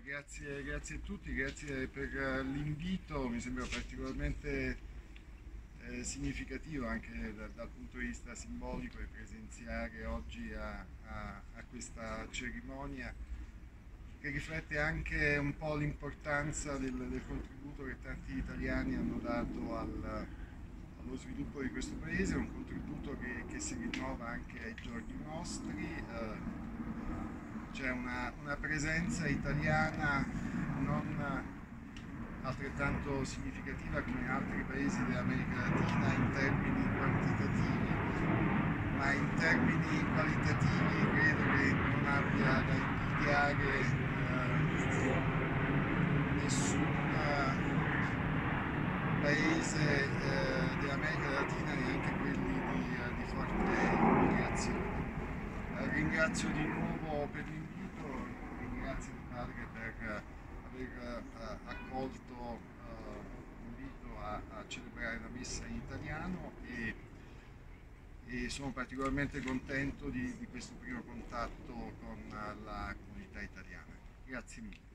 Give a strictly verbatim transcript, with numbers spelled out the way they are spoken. beh, grazie, grazie a tutti, grazie per l'invito, mi sembra particolarmente eh, significativo anche da, dal punto di vista simbolico e presenziare oggi a, a, a questa cerimonia che riflette anche un po' l'importanza del, del contributo che tanti italiani hanno dato al, allo sviluppo di questo paese, un contributo che, che si rinnova anche ai giorni nostri. Eh, c'è una, una presenza italiana non altrettanto significativa come in altri paesi dell'America Latina in termini quantitativi, ma in termini qualitativi credo che non abbia da invidiare eh, nessun paese eh, dell'America Latina, neanche quelli di, di forte immigrazione. Ringrazio di nuovo per l'invito, ringrazio il padre per aver accolto uh, l'invito a, a celebrare la messa in italiano e, e sono particolarmente contento di, di questo primo contatto con la comunità italiana. Grazie mille.